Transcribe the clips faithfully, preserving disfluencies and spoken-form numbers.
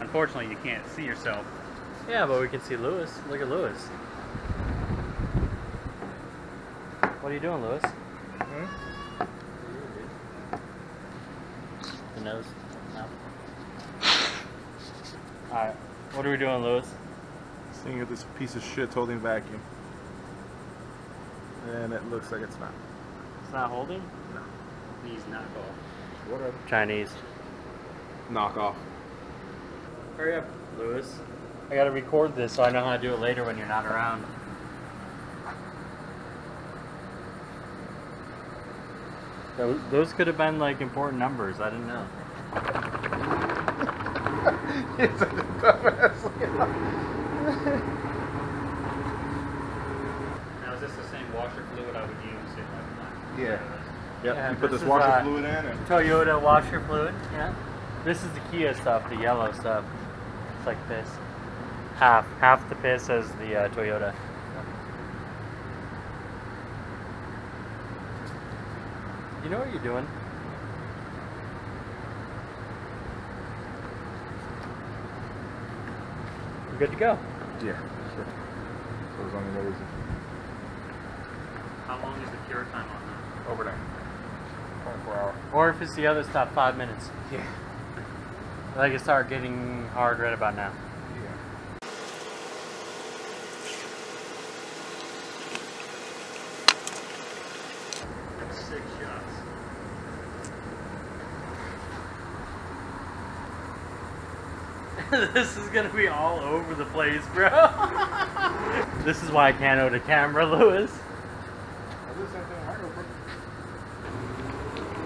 Unfortunately, you can't see yourself. Yeah, but we can see Lewis. Look at Lewis. What are you doing, Lewis? Hmm? The nose. No. Alright. What are we doing, Lewis? Seeing if this piece of shit's holding vacuum. And it looks like it's not. It's not holding? No. These knockoff. What are they? Chinese. Knockoff. Hurry up, Lewis. I gotta record this so I know how to do it later when you're not around. Those could have been like important numbers, I didn't know. You're such a dumbass. Now is this the same washer fluid I would use if I would? Yeah. Yep. Yeah, you put this, this washer uh, fluid in it. Toyota washer fluid, yeah. This is the Kia stuff, the yellow stuff. It's like this. Half. Half the piss as the uh, Toyota. You know what you're doing. You're good to go. Yeah, sure. So as long as there is. How long is the cure time on that? Overnight. twenty-four hours. Or if it's the other stuff, five minutes. Yeah. Like it start getting hard right about now. Six shots. This is gonna be all over the place, bro. This is why I can't own a camera, Lewis.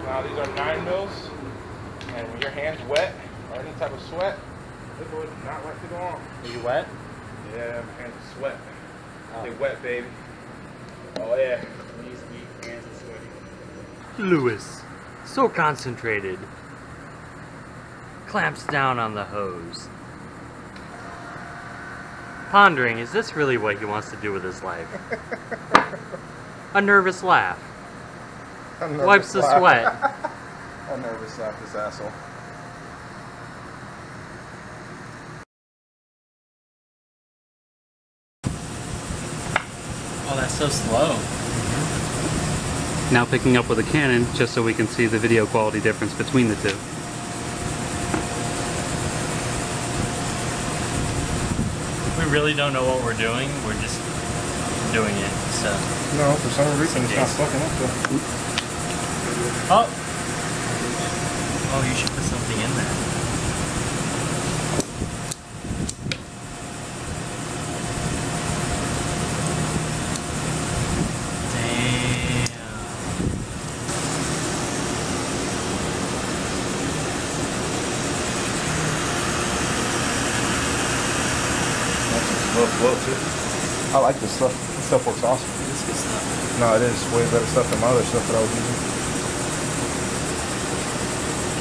Now these are nine mils, and when your hand's wet or any type of sweat, this would not like to go on. Are you wet? Yeah, my hands are sweat. Oh. They wet, baby. Oh yeah. Lewis, so concentrated, clamps down on the hose, pondering, is this really what he wants to do with his life? A nervous laugh, a nervous wipes laugh. The sweat. A nervous laugh, this asshole. Oh, that's so slow. Now picking up with a Canon, just so we can see the video quality difference between the two. We really don't know what we're doing, we're just doing it, so... No, for some reason it's not fucking up though. Oh! Oh, you should put something in there. I like this stuff. This stuff works awesome. It's good stuff. No, it is way better stuff than my other stuff that I was using.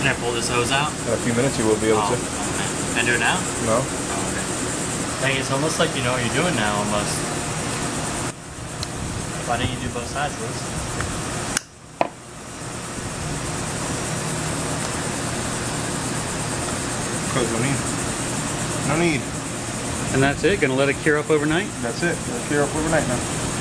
Can I pull this hose out? In a few minutes you will be able oh, to. Okay. Can I do it now? No. Oh, okay. Dang, it's almost like you know what you're doing now, almost. Why didn't you do both sides, Liz? Cause no need. No need. And that's it? Gonna let it cure up overnight? That's it. Let it cure up overnight now.